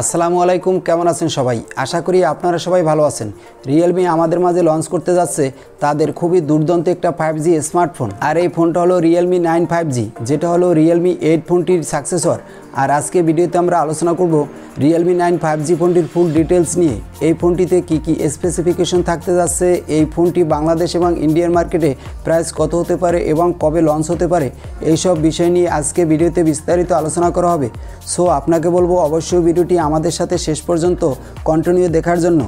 আসসালামু আলাইকুম, কেমন আছেন সবাই? আশা করি আপনারা সবাই ভালো আছেন। রিয়েলমি আমাদের মাঝে লঞ্চ করতে যাচ্ছে তাদের খুবই দুর্দান্ত একটা 5G স্মার্টফোন। আর এই ফোনটা হলো রিয়েলমি 9 5G, যেটা হলো রিয়েলমি 8 ফোনটির সাকসেসর। আর আজকে ভিডিওতে আমরা আলোচনা করব রিয়েলমি 9 5G ফোনটির ফুল ডিটেলস নিয়ে। এই ফোনটিতে কী কী স্পেসিফিকেশন থাকতে যাচ্ছে, এই ফোনটি বাংলাদেশ এবং ইন্ডিয়ান মার্কেটে প্রাইস কত হতে পারে এবং কবে লঞ্চ হতে পারে, এইসব বিষয় নিয়ে আজকে ভিডিওতে বিস্তারিত আলোচনা করা হবে। সো আপনাকে বলবো অবশ্যই ভিডিওটি আমাদের সাথে শেষ পর্যন্ত কন্টিনিউ দেখার জন্য।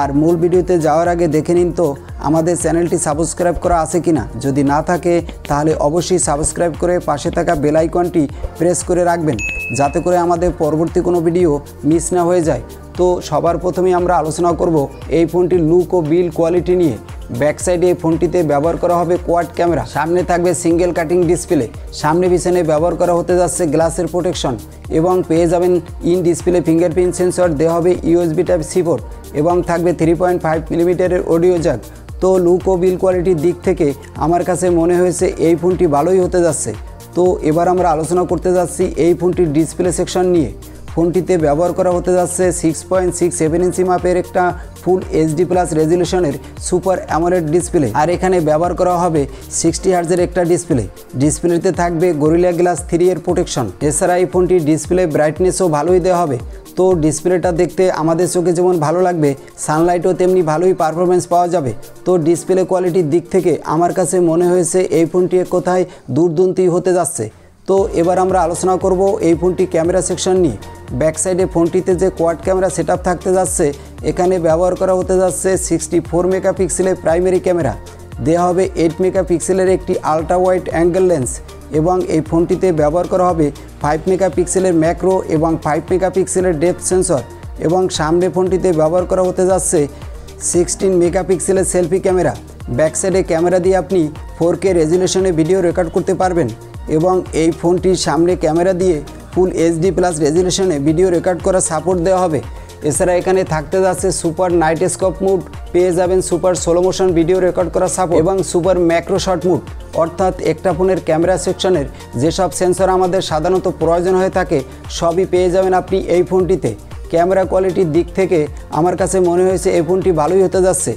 আর মূল ভিডিওতে যাওয়ার আগে দেখে নিন তো আমাদের চ্যানেলটি সাবস্ক্রাইব করা আছে কিনা। যদি না থাকে তাহলে অবশ্যই সাবস্ক্রাইব করে পাশে থাকা বেল আইকনটি প্রেস করে রাখবেন, যাতে করে আমাদের পরবর্তী কোনো ভিডিও মিস না হয়ে যায়। তো সবার প্রথমে আমরা আলোচনা করব এই ফোনটির লুক ও বিল্ড কোয়ালিটি নিয়ে। ব্যাক সাইডে এই ফোনটিতে ব্যবহার করা হবে কোয়াড ক্যামেরা, সামনে থাকবে সিঙ্গেল কাটিং ডিসপ্লে, সামনে পিছনে ব্যবহার করা হতে যাচ্ছে গ্লাসের প্রোটেকশন এবং পেয়ে যাবেন ইন ডিসপ্লে ফিঙ্গারপ্রিন্ট সেন্সর, দেওয়া হবে ইউএসবি টাইপ C4 এবং থাকবে 3.5mm অডিও জ্যাক। তো লুক ও বিল্ড কোয়ালিটির দিক থেকে আমার কাছে মনে হয়েছে এই ফোনটি ভালোই হতে যাচ্ছে। তো এবার আমরা আলোচনা করতে যাচ্ছি এই ফোনটির ডিসপ্লে সেকশন নিয়ে। ফোনটিতে ব্যবহার করা হতে যাচ্ছে 6.67 ইঞ্চি মাপের একটা ফুল HD+ রেজুলেশনের সুপার অ্যামোলেড ডিসপ্লে। আর এখানে ব্যবহার করা হবে 60Hz একটা ডিসপ্লেতে থাকবে গরিলা গ্লাস 3 এর প্রোটেকশন। এছাড়া এই ফোনটির ডিসপ্লে ব্রাইটনেসও ভালোই দেওয়া হবে। তো ডিসপ্লেটা দেখতে আমাদের চোখে যেমন ভালো লাগবে, সানলাইটও তেমনি ভালোই পারফরমেন্স পাওয়া যাবে। তো ডিসপ্লে কোয়ালিটির দিক থেকে আমার কাছে মনে হয়েছে এই ফোনটি কোথায় দুর্দান্ত হতে যাচ্ছে। তো এবার আমরা আলোচনা করব এই ফোনটি ক্যামেরা সেকশন নিয়ে। ব্যাক সাইডে ফোনটিতে যে কোয়াড ক্যামেরা সেটআপ থাকতে যাচ্ছে, এখানে ব্যবহার করা হতে যাচ্ছে 64 মেগাপিক্সেলের প্রাইমারি ক্যামেরা, দেওয়া হবে 8 মেগাপিক্সেলের একটি আলট্রা ওয়াইড অ্যাঙ্গেল লেন্স এবং এই ফোনটিতে ব্যবহার করা হবে 5 মেগাপিক্সেলের ম্যাক্রো এবং 5 মেগাপিক্সেলের ডেপথ সেন্সর। এবং সামনে ফোনটিতে ব্যবহার করা হতে যাচ্ছে 16 মেগাপিক্সেলের সেলফি ক্যামেরা। ব্যাক সাইডে ক্যামেরা দিয়ে আপনি 4K রেজুলেশনে ভিডিও রেকর্ড করতে পারবেন এবং এই ফোনটির সামনে ক্যামেরা দিয়ে ফুল HD+ রেজুলেশনে ভিডিও রেকর্ড করা সাপোর্ট দেওয়া হবে। এছাড়া এখানে থাকতে যাচ্ছে সুপার নাইট স্কোপ মুড, পেয়ে যাবেন super slow motion video record করা সাপোর্ট এবং সুপার ম্যাক্রো শট মুড। অর্থাৎ একটা ফোনের ক্যামেরা সেকশনের যেসব সেন্সর আমাদের সাধারণত প্রয়োজন হয়ে থাকে সবই পেয়ে যাবেন আপনি এই ফোনটিতে। ক্যামেরা কোয়ালিটির দিক থেকে আমার কাছে মনে হয়েছে এই ফোনটি ভালোই হতে যাচ্ছে।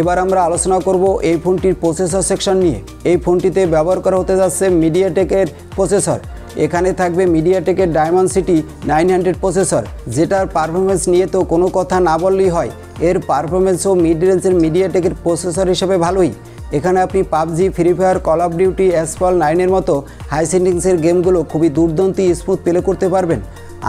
এবার আমরা আলোচনা করব এই ফোনটির প্রসেসর সেকশন নিয়ে। এই ফোনটিতে ব্যবহার করা হতে যাচ্ছে মিডিয়াটেকের প্রসেসর, এখানে থাকবে মিডিয়াটেকের ডাইমেনসিটি 900 প্রসেসর, যেটার পারফরমেন্স নিয়ে তো কোনো কথা না বললেই হয়। এর পারফরমেন্সও মিড রেঞ্জের মিডিয়াটেকের প্রসেসর হিসেবে ভালোই। এখানে আপনি PUBG, Free Fire, Call of Duty, Asphalt 9 মতো হাই সেটিংসের গেমগুলো খুবই দুর্দান্ত স্মুথ প্লে করতে পারবেন।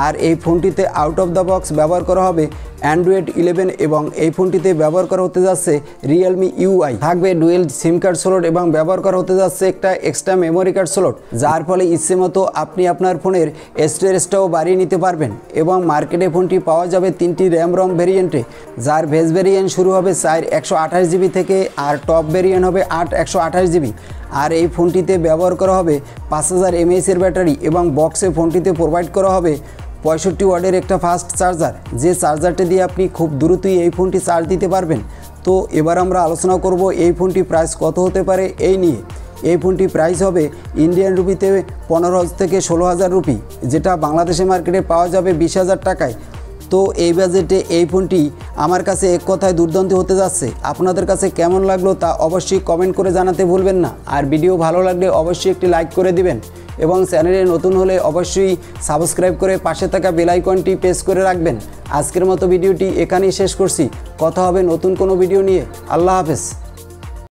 আর এই ফোনটিতে আউট অফ দ্য বক্স ব্যবহার করা হবে Android 11 এবং এই ফোনটিতে ব্যবহার করা হতে যাচ্ছে রিয়েলমি UI, থাকবে ডুয়েল সিম কার্ড স্লট এবং ব্যবহার করা হতে যাচ্ছে একটা এক্সট্রা মেমোরি কার্ড স্লট, যার ফলে ইচ্ছে মতো আপনি আপনার ফোনের স্টোরেজটাও বাড়িয়ে নিতে পারবেন। এবং মার্কেটে ফোনটি পাওয়া যাবে 3টি RAM ROM ভেরিয়েন্টে, যার বেস ভেরিয়েন্ট শুরু হবে 4 128GB থেকে আর টপ ভেরিয়েন্ট হবে 8 128GB। আর এই ফোনটিতে ব্যবহার করা হবে 5000 mAh ব্যাটারি এবং বক্সে ফোনটিতে প্রোভাইড করা হবে 65 ওয়াটের একটা ফাস্ট চার্জার, যে চার্জারটি দিয়ে আপনি খুব দ্রুতই এই ফোনটি চার্জ দিতে পারবেন। তো এবার আমরা আলোচনা করব এই ফোনটি প্রাইস কত হতে পারে এই নিয়ে। এই ফোনটি প্রাইস হবে ইন্ডিয়ান রুপিতে 15,000 থেকে 16,000 রুপি, যেটা বাংলাদেশে মার্কেটে পাওয়া যাবে 20,000 টাকায়। তো এই বাজেটে এই ফোনটি আমার কাছে এক কথায় দুর্দান্ত হতে যাচ্ছে। আপনাদের কাছে কেমন লাগলো তা অবশ্যই কমেন্ট করে জানাতে ভুলবেন না। আর ভিডিও ভালো লাগলে অবশ্যই একটি লাইক করে দিবেন এবং চ্যানেলে নতুন হলে অবশ্যই সাবস্ক্রাইব করে পাশে থাকা বেল আইকনটি প্রেস করে রাখবেন। আজকের মতো ভিডিওটি এখানেই শেষ করছি। কথা হবে নতুন কোনো ভিডিও নিয়ে। আল্লাহ হাফেজ।